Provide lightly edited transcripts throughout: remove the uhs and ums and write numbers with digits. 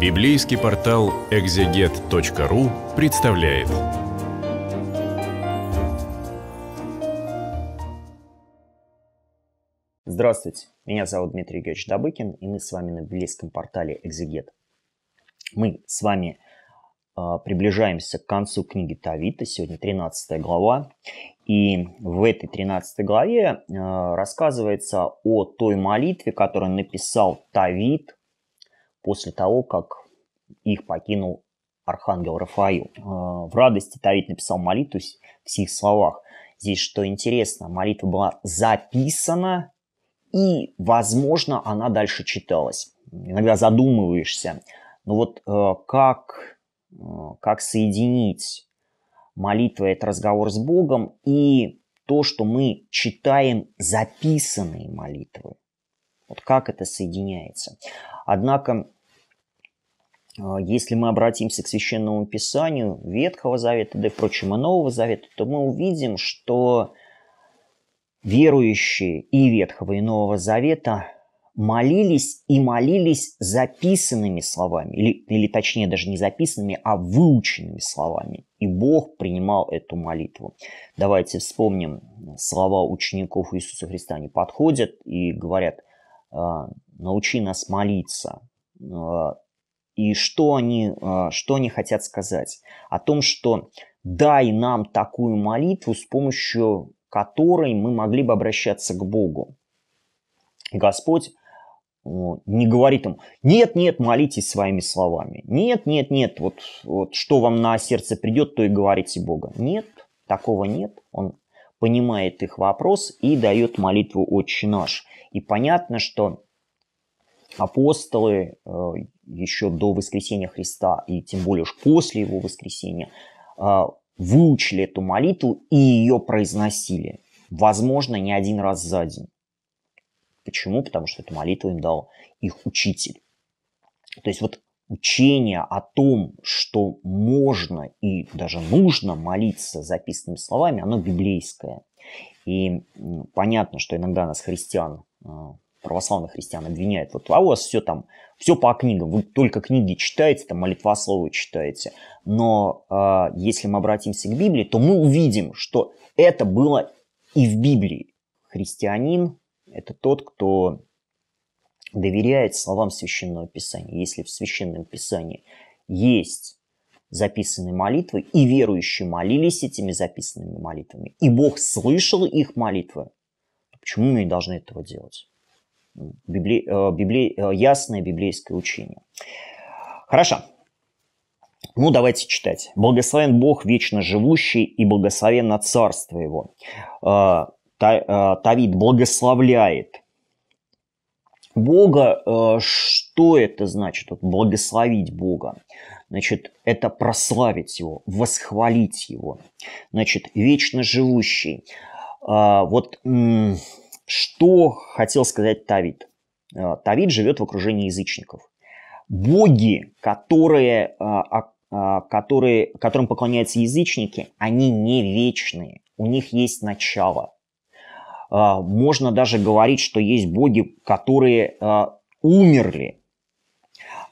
Библейский портал экзегет.ру представляет. Здравствуйте, меня зовут Дмитрий Георгиевич Добыкин, и мы с вами на библейском портале Exeget. Мы с вами приближаемся к концу книги Товита, сегодня 13 глава. И в этой 13 главе рассказывается о той молитве, которую написал Давид после того, как их покинул архангел Рафаил. В радости Давид написал молитву в сих словах. Здесь, что интересно, молитва была записана, и, возможно, она дальше читалась. Иногда задумываешься, но вот как соединить молитва – это разговор с Богом и то, что мы читаем записанные молитвы. Вот как это соединяется. Однако, если мы обратимся к Священному Писанию Ветхого Завета, да и, впрочем, и Нового Завета, то мы увидим, что верующие и Ветхого, и Нового Завета молились и молились записанными словами, или точнее даже не записанными, а выученными словами. И Бог принимал эту молитву. Давайте вспомним слова учеников Иисуса Христа. Они подходят и говорят: научи нас молиться. И что они хотят сказать? О том, что дай нам такую молитву, с помощью которой мы могли бы обращаться к Богу. И Господь не говорит им: нет, молитесь своими словами. Нет, вот что вам на сердце придет, то и говорите Богу. Нет, такого нет. Он понимает их вопрос и дает молитву «Отче наш». И понятно, что апостолы еще до воскресения Христа, и тем более уж после его воскресения, выучили эту молитву и ее произносили. Возможно, не один раз за день. Почему? Потому что эту молитву им дал их учитель. То есть вот учение о том, что можно и даже нужно молиться записанными словами, оно библейское. И понятно, что иногда нас, христиан, православных христиан, обвиняют: вот а у вас все там, все по книгам, вы только книги читаете, там молитвословы читаете. Но если мы обратимся к Библии, то мы увидим, что это было и в Библии. Христианин — это тот, кто доверяет словам Священного Писания. Если в Священном Писании есть записанные молитвы, и верующие молились этими записанными молитвами, и Бог слышал их молитвы, почему мы не должны этого делать? Ясное библейское учение. Хорошо. Ну, давайте читать. «Благословен Бог, вечно живущий, и благословенно царство его». Давид благословляет Бога. Что это значит? Вот благословить Бога. Значит, это прославить Его, восхвалить Его. Значит, вечно живущий. Вот что хотел сказать Давид. Давид живет в окружении язычников. Боги, которым поклоняются язычники, они не вечные. У них есть начало. Можно даже говорить, что есть боги, которые умерли.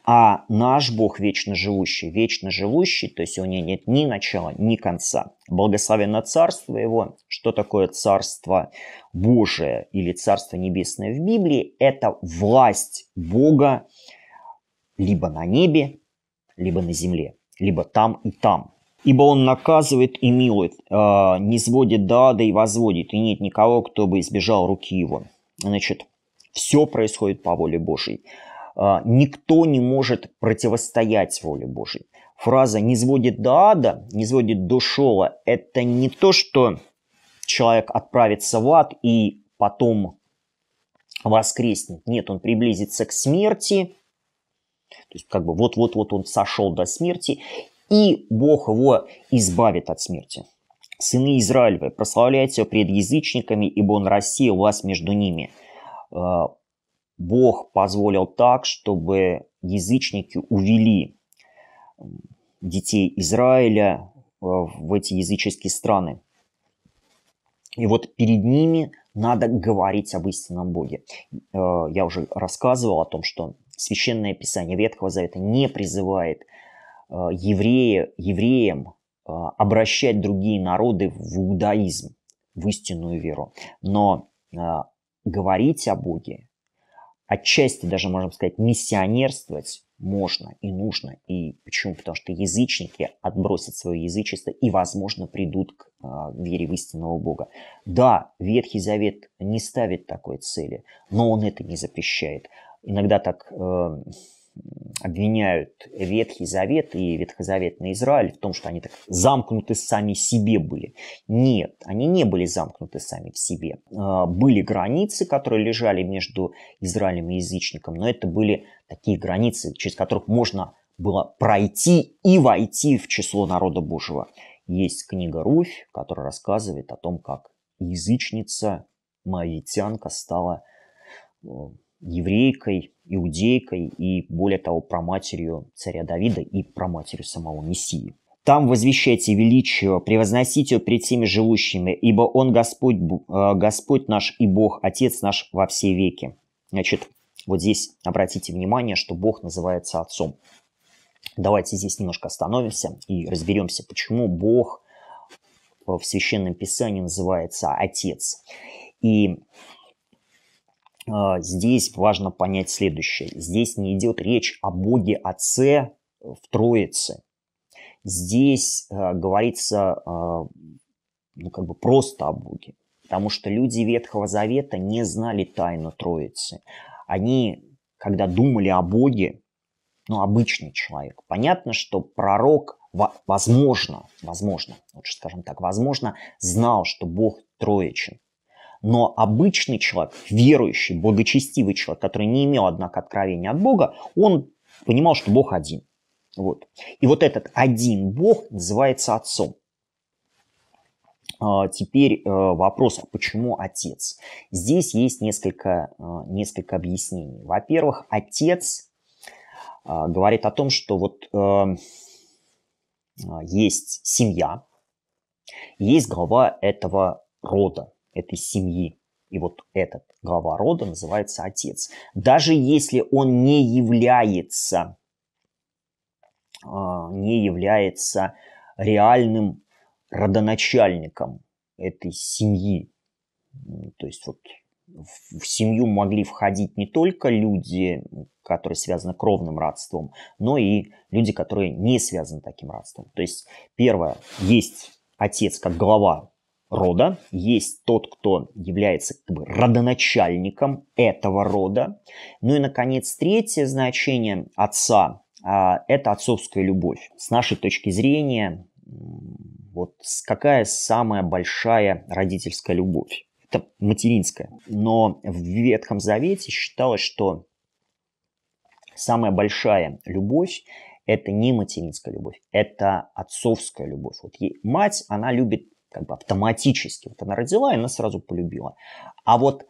А наш Бог вечно живущий, то есть у него нет ни начала, ни конца. Благословенно царство его. Что такое царство Божие или царство небесное в Библии? Это власть Бога либо на небе, либо на земле, либо там и там. Ибо он наказывает и милует, не сводит до ада и возводит, и нет никого, кто бы избежал руки его. Значит, все происходит по воле Божьей. Никто не может противостоять воле Божьей. Фраза «не сводит до ада», «не сводит до шола» – это не то, что человек отправится в ад и потом воскреснет. Нет, он приблизится к смерти, то есть как бы вот-вот-вот он сошел до смерти, и Бог его избавит от смерти. Сыны Израилевы, прославляйте его пред язычниками, ибо он рассеял вас между ними. Бог позволил так, чтобы язычники увели детей Израиля в эти языческие страны. И вот перед ними надо говорить об истинном Боге. Я уже рассказывал о том, что Священное Писание Ветхого Завета не призывает евреям обращать другие народы в иудаизм, в истинную веру. Но говорить о Боге, отчасти даже, можно сказать, миссионерствовать можно и нужно. И почему? Потому что язычники отбросят свое язычество и, возможно, придут к вере в истинного Бога. Да, Ветхий Завет не ставит такой цели, но он это не запрещает. Иногда так обвиняют Ветхий Завет и Ветхозаветный Израиль в том, что они так замкнуты сами себе были. Нет, они не были замкнуты сами в себе. Были границы, которые лежали между Израилем и язычником, но это были такие границы, через которых можно было пройти и войти в число народа Божьего. Есть книга «Руфь», которая рассказывает о том, как язычница, моавитянка, стала еврейкой, иудейкой и, более того, праматерью царя Давида и праматерью самого Мессии. «Там возвещайте величие, превозносите пред всеми живущими, ибо Он Господь, Господь наш и Бог, Отец наш во все веки». Значит, вот здесь обратите внимание, что Бог называется Отцом. Давайте здесь немножко остановимся и разберемся, почему Бог в Священном Писании называется Отец. И здесь важно понять следующее. Здесь не идет речь о Боге Отце в Троице. Здесь говорится просто о Боге. Потому что люди Ветхого Завета не знали тайну Троицы. Они, когда думали о Боге, обычный человек. Понятно, что пророк, возможно, лучше скажем так, возможно, знал, что Бог троичен. Но обычный человек, верующий, благочестивый человек, который не имел, однако, откровения от Бога, он понимал, что Бог один. Вот. И вот этот один Бог называется Отцом. Теперь вопрос, а почему Отец? Здесь есть несколько объяснений. Во-первых, Отец говорит о том, что есть семья, есть глава этого рода, этой семьи. И вот этот глава рода называется Отец. Даже если он не является реальным родоначальником этой семьи. То есть в семью могли входить не только люди, которые связаны кровным родством, но и люди, которые не связаны таким родством. То есть первое, есть Отец как глава рода, есть тот, кто является родоначальником этого рода. Ну и, наконец, третье значение Отца – это отцовская любовь. С нашей точки зрения, какая самая большая родительская любовь? Это материнская. Но в Ветхом Завете считалось, что самая большая любовь – это не материнская любовь, это отцовская любовь. Вот ей мать, она любит автоматически. Вот она родила, и она сразу полюбила. А вот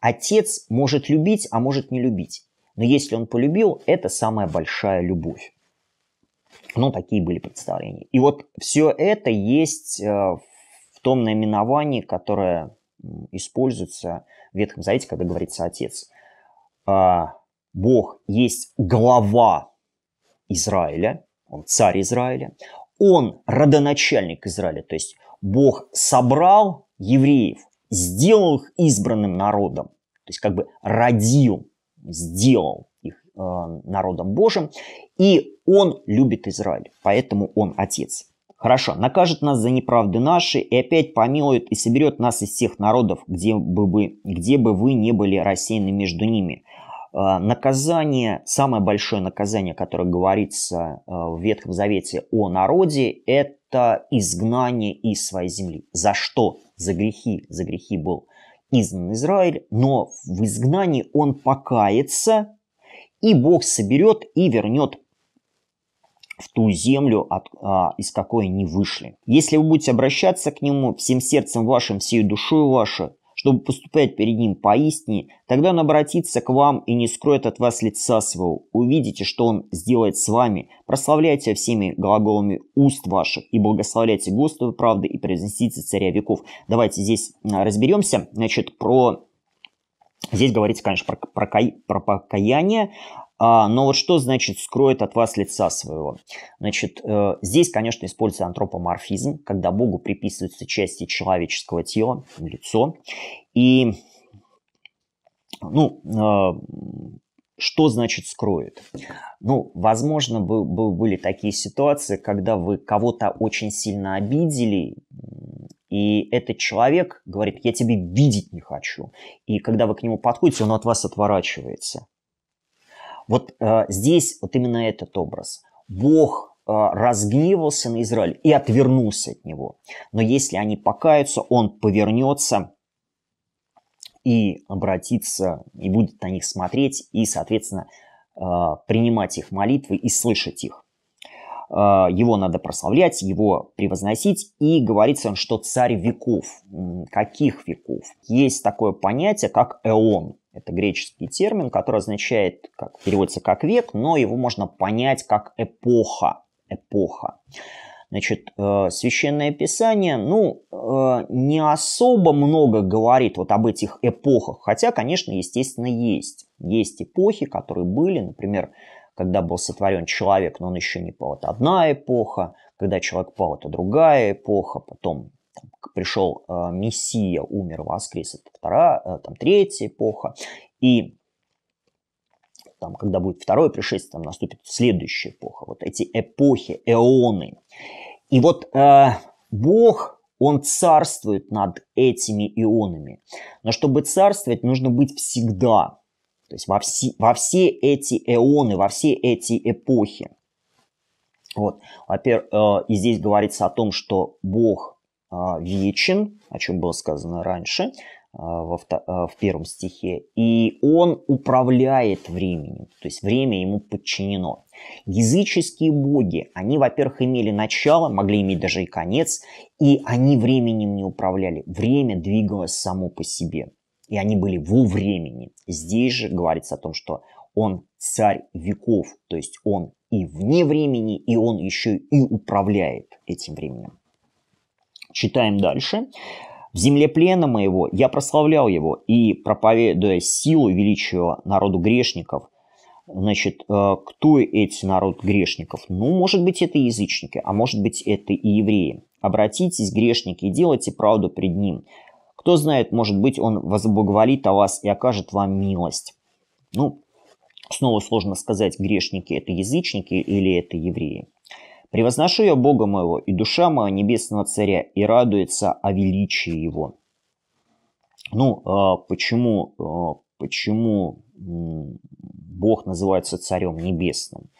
отец может любить, а может не любить. Но если он полюбил, это самая большая любовь. Такие были представления. И вот все это есть в том наименовании, которое используется в Ветхом Завете, когда говорится Отец. Бог есть глава Израиля, он царь Израиля, он родоначальник Израиля, то есть Бог собрал евреев, сделал их избранным народом, то есть родил, сделал их народом Божьим, и он любит Израиль, поэтому он Отец. Хорошо, накажет нас за неправды наши, и опять помилует, и соберет нас из всех народов, где бы вы не были рассеяны между ними. Наказание, самое большое наказание, которое говорится в Ветхом Завете о народе, это изгнание из своей земли. За что? За грехи. За грехи был изгнан Израиль, но в изгнании он покается, и Бог соберет и вернет в ту землю, из какой они вышли. Если вы будете обращаться к Нему всем сердцем вашим, всей душою вашей, чтобы поступать перед Ним поистине, тогда Он обратится к вам и не скроет от вас лица своего. Увидите, что Он сделает с вами. Прославляйте всеми глаголами уст ваших и благословляйте Господу правды и произнесите царя веков. Давайте здесь разберемся. Здесь говорится, конечно, про покаяние. Но вот что значит «скроет от вас лица своего»? Значит, здесь, конечно, используется антропоморфизм, когда Богу приписываются части человеческого тела, лицо. И, что значит «скроет»? Ну, возможно, были такие ситуации, когда вы кого-то очень сильно обидели, и этот человек говорит: «Я тебя видеть не хочу». И когда вы к нему подходите, он от вас отворачивается. Вот здесь вот именно этот образ. Бог разгневался на Израиль и отвернулся от него. Но если они покаются, он повернется и обратится, и будет на них смотреть, и, соответственно, принимать их молитвы и слышать их. Его надо прославлять, его превозносить. И говорится, что царь веков. Каких веков? Есть такое понятие, как эон. Это греческий термин, который означает, переводится как век, но его можно понять как эпоха. Эпоха. Значит, Священное Писание, не особо много говорит вот об этих эпохах, хотя, конечно, естественно, есть. Есть эпохи, которые были, например, когда был сотворен человек, но он еще не пал, это одна эпоха, когда человек пал, это другая эпоха, потом пришел Мессия, умер, воскрес, это третья эпоха. И когда будет второе пришествие, наступит следующая эпоха. Вот эти эпохи, эоны. И вот Бог, он царствует над этими эонами. Но чтобы царствовать, нужно быть всегда. То есть во все эти эоны, во все эти эпохи. Вот. Во-первых, и здесь говорится о том, что Бог вечен, о чем было сказано раньше, в первом стихе, и он управляет временем, то есть время ему подчинено. Языческие боги, они, во-первых, имели начало, могли иметь даже и конец, и они временем не управляли, время двигалось само по себе, и они были во времени. Здесь же говорится о том, что он царь веков, то есть он и вне времени, и он еще и управляет этим временем. Читаем дальше. «В земле плена моего я прославлял его, и, проповедуя силу и величию народу грешников». Значит, кто эти народ грешников? Может быть, это язычники, а может быть, это и евреи. «Обратитесь, грешники, и делайте правду пред ним. Кто знает, может быть, он возблаговолит о вас и окажет вам милость». Снова сложно сказать, грешники – это язычники или это евреи. «Превозношу я Бога моего, и душа моя небесного царя, и радуется о величии его». Почему Бог называется царем небесным?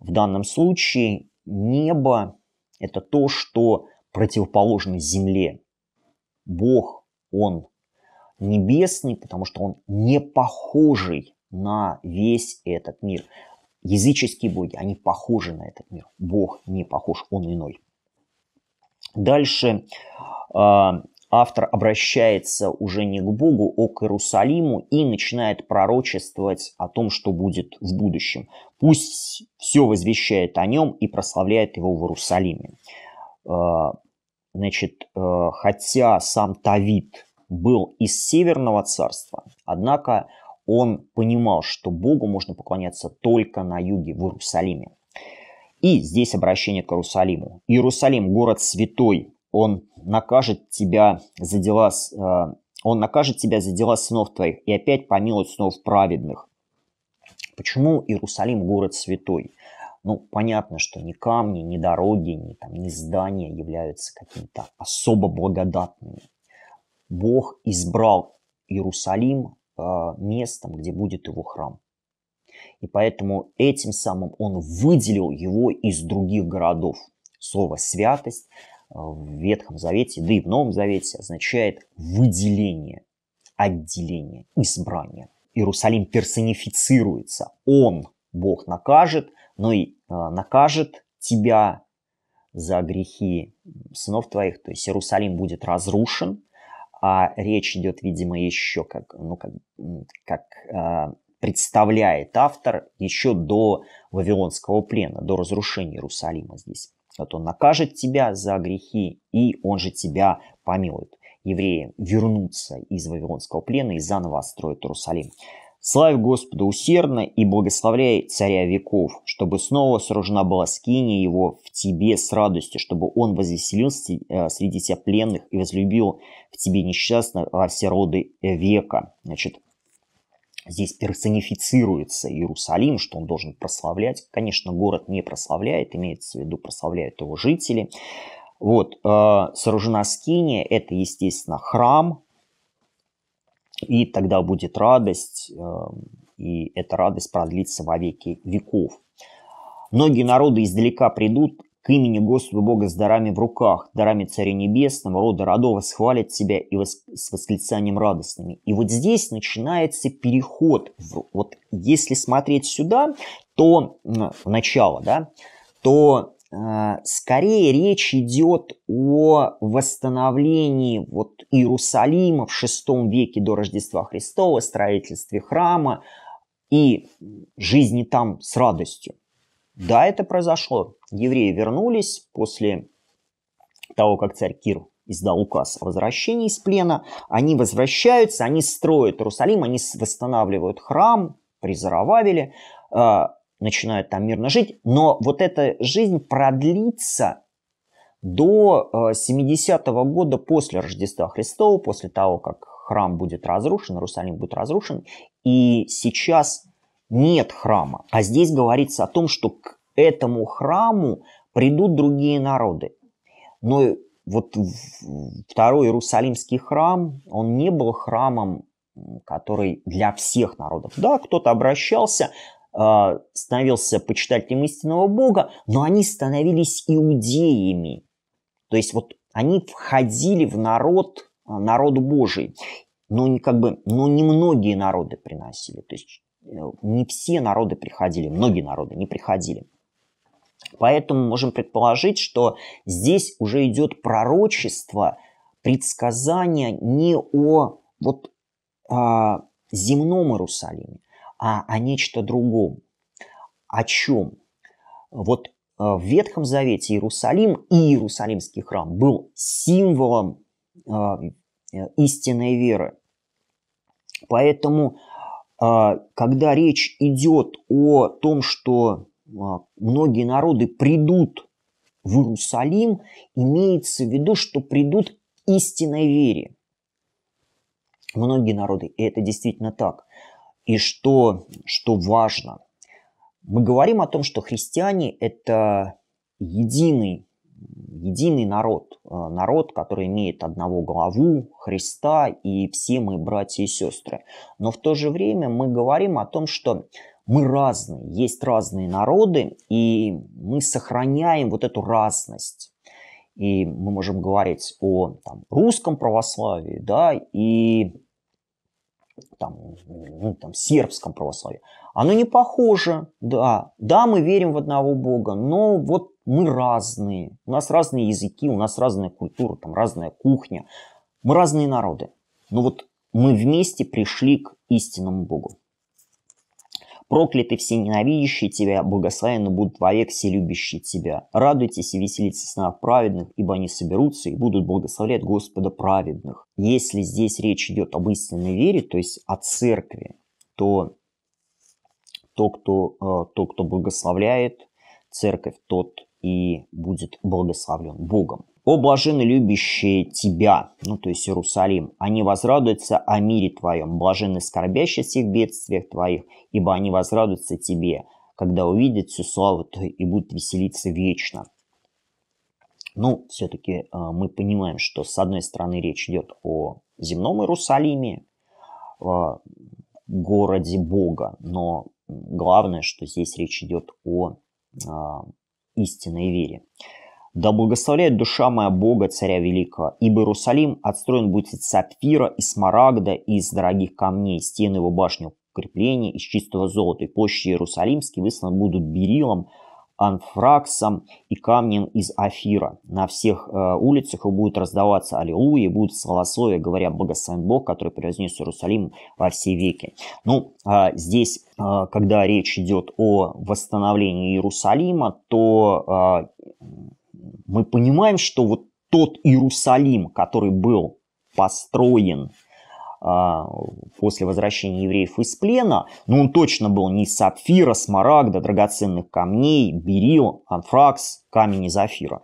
В данном случае небо – это то, что противоположно земле. Бог, он небесный, потому что он не похожий на весь этот мир. Языческие боги, они похожи на этот мир. Бог не похож, он иной. Дальше автор обращается уже не к Богу, а к Иерусалиму и начинает пророчествовать о том, что будет в будущем. «Пусть все возвещает о нем и прославляет его в Иерусалиме». Хотя сам Давид был из Северного царства, однако он понимал, что Богу можно поклоняться только на юге, в Иерусалиме. И здесь обращение к Иерусалиму. «Иерусалим, город святой, он накажет тебя за дела сынов твоих и опять помилует сынов праведных». Почему Иерусалим город святой? Понятно, что ни камни, ни дороги, ни здания являются какими-то особо благодатными. Бог избрал Иерусалим местом, где будет его храм. И поэтому этим самым он выделил его из других городов. Слово «святость» в Ветхом Завете, да и в Новом Завете означает выделение, отделение, избрание. Иерусалим персонифицируется. Он, Бог, накажет, но и накажет тебя за грехи сынов твоих. То есть Иерусалим будет разрушен. А речь идет, видимо, еще, как представляет автор, еще до Вавилонского плена, до разрушения Иерусалима здесь. Вот он накажет тебя за грехи, и он же тебя помилует. Евреи вернутся из Вавилонского плена и заново отстроят Иерусалим. Славь Господа усердно и благословляй царя веков, чтобы снова сооружена была скиния его в тебе с радостью, чтобы он возвеселился среди тебя пленных и возлюбил в тебе несчастных все роды века. Значит, здесь персонифицируется Иерусалим, что он должен прославлять. Конечно, город не прославляет, имеется в виду, прославляют его жители. Вот, сооружена скиния, это, естественно, храм. И тогда будет радость, и эта радость продлится во веки веков. Многие народы издалека придут к имени Господа Бога с дарами в руках, дарами Царя Небесного, рода родов, восхвалят тебя и с восклицанием радостными. И вот здесь начинается переход. Вот если смотреть сюда, то в начало, да, то скорее речь идет о восстановлении вот Иерусалима в VI веке до Рождества Христова, строительстве храма и жизни там с радостью. Да, это произошло. Евреи вернулись после того, как царь Кир издал указ о возвращении из плена. Они возвращаются, они строят Иерусалим, они восстанавливают храм при Зарававеле, начинают там мирно жить, но вот эта жизнь продлится до 70-го года после Рождества Христова, после того, как храм будет разрушен, Иерусалим будет разрушен, и сейчас нет храма. А здесь говорится о том, что к этому храму придут другие народы. Но вот второй Иерусалимский храм, он не был храмом, который для всех народов. Да, кто-то обращался, становился почитателем истинного Бога, но они становились иудеями. То есть вот они входили в народ, народу Божий. Но, как бы, но не многие народы приносили. То есть не все народы приходили, многие народы не приходили. Поэтому можем предположить, что здесь уже идет пророчество, предсказание не о вот, земном Иерусалиме, а о нечто другом. О чем? Вот в Ветхом Завете Иерусалим и Иерусалимский храм был символом истинной веры. Поэтому, когда речь идет о том, что многие народы придут в Иерусалим, имеется в виду, что придут к истинной вере. Многие народы, и это действительно так. И что важно, мы говорим о том, что христиане – это единый народ, народ, который имеет одного главу, Христа, и все мы братья и сестры. Но в то же время мы говорим о том, что мы разные, есть разные народы, и мы сохраняем вот эту разность. И мы можем говорить о там, русском православии, да, и там, сербском православии. Оно не похоже, да. Да, мы верим в одного Бога, но вот мы разные. У нас разные языки, у нас разная культура, там разная кухня. Мы разные народы. Но вот мы вместе пришли к истинному Богу. Прокляты все ненавидящие тебя, благословенны будут вовек все любящие тебя. Радуйтесь и веселитесь в сынах праведных, ибо они соберутся и будут благословлять Господа праведных. Если здесь речь идет об истинной вере, то есть о церкви, то кто благословляет церковь, тот и будет благословлен Богом. «О, блаженны любящие тебя», ну, то есть Иерусалим, «они возрадуются о мире твоем, блаженны скорбящие в всех бедствиях твоих, ибо они возрадуются тебе, когда увидят всю славу твою и будут веселиться вечно». Ну, все-таки мы понимаем, что с одной стороны речь идет о земном Иерусалиме, городе Бога, но главное, что здесь речь идет о истинной вере. «Да благословляет душа моя Бога, царя великого, ибо Иерусалим отстроен будет из сапфира, из смарагда, из дорогих камней, стены его башни укрепления из чистого золота, и площади Иерусалимские высланы будут берилом, анфраксом и камнем из Офира. На всех улицах и будут раздаваться аллилуйя, и будут славословия, говоря, благословен Бог, который превознес Иерусалим во все веки». Ну, здесь, когда речь идет о восстановлении Иерусалима, то мы понимаем, что вот тот Иерусалим, который был построен после возвращения евреев из плена, но он точно был не из сапфира, смарагда, драгоценных камней, берил, анфракс, камень из Офира.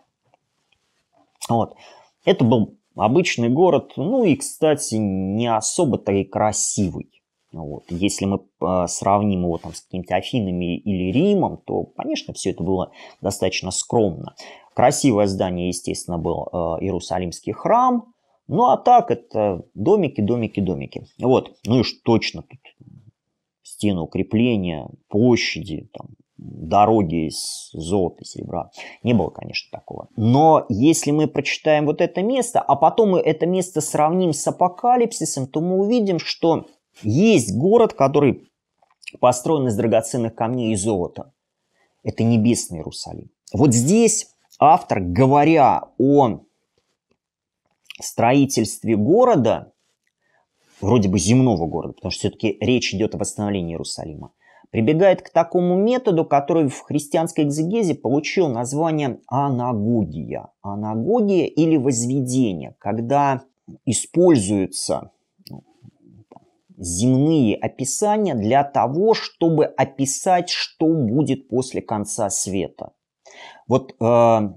Вот. Это был обычный город, ну и, кстати, не особо-то и красивый. Вот. Если мы сравним его там с какими-то Афинами или Римом, то, конечно, все это было достаточно скромно. Красивое здание, естественно, был Иерусалимский храм. Ну, а так это домики, домики, домики. Вот. Ну и уж точно тут стены укрепления, площади, там, дороги из золота, серебра. Не было, конечно, такого. Но если мы прочитаем вот это место, а потом мы это место сравним с Апокалипсисом, то мы увидим, что есть город, который построен из драгоценных камней и золота. Это Небесный Иерусалим. Вот здесь автор, говоря о строительстве города, вроде бы земного города, потому что все-таки речь идет о восстановлении Иерусалима, прибегает к такому методу, который в христианской экзегезе получил название анагогия. Анагогия или возведение, когда используются земные описания для того, чтобы описать, что будет после конца света. Вот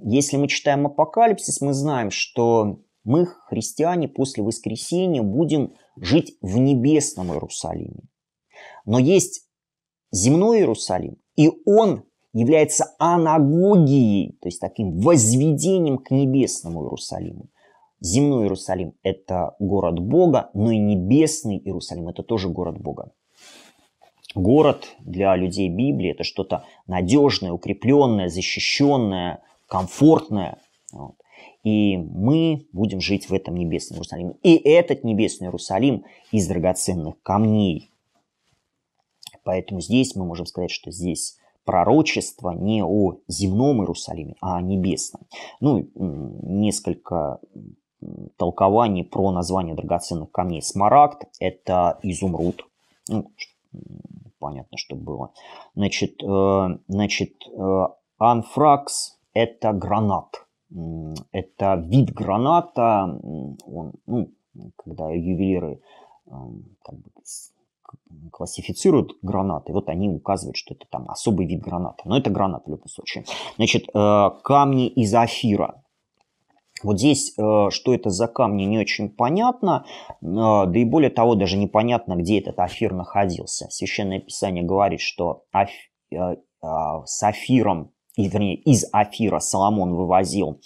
если мы читаем Апокалипсис, мы знаем, что мы, христиане, после воскресения будем жить в небесном Иерусалиме. Но есть земной Иерусалим, и он является анагогией, то есть таким возведением к небесному Иерусалиму. Земной Иерусалим – это город Бога, но и небесный Иерусалим – это тоже город Бога. Город для людей Библии – это что-то надежное, укрепленное, защищенное, комфортное. Вот. И мы будем жить в этом небесном Иерусалиме. И этот небесный Иерусалим из драгоценных камней. Поэтому здесь мы можем сказать, что здесь пророчество не о земном Иерусалиме, а о небесном. Ну, несколько толкований про название драгоценных камней. Смарагд – это изумруд. Ну, понятно, что было. Значит, анфракс – это гранат. Это вид граната, он, ну, когда ювелиры как бы классифицируют гранаты, вот они указывают, что это там особый вид граната. Но это гранат в любом случае. Значит, камни из Офира. Вот здесь, что это за камни, не очень понятно. Да и более того, даже непонятно, где этот Офир находился. Священное Писание говорит, что с Офиром, вернее, из Офира Соломон вывозил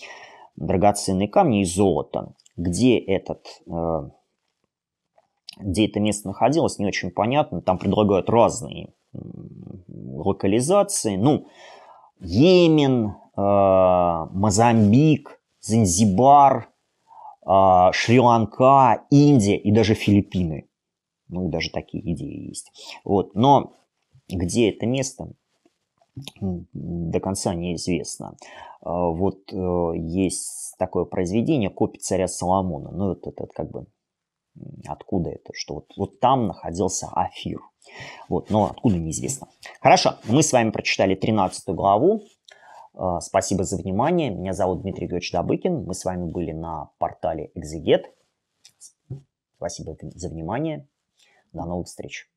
драгоценные камни и золото. Где это место находилось, не очень понятно. Там предлагают разные локализации. Ну, Йемен, Мозамбик, Занзибар, Шри-Ланка, Индия и даже Филиппины. Ну, даже такие идеи есть. Вот. Но где это место, до конца неизвестно. Вот есть такое произведение «Копия царя Соломона». Ну, вот это как бы откуда это, что вот там находился Офир. Вот, но откуда неизвестно. Хорошо, мы с вами прочитали 13 главу. Спасибо за внимание. Меня зовут Дмитрий Георгиевич Добыкин. Мы с вами были на портале Exeget. Спасибо за внимание. До новых встреч.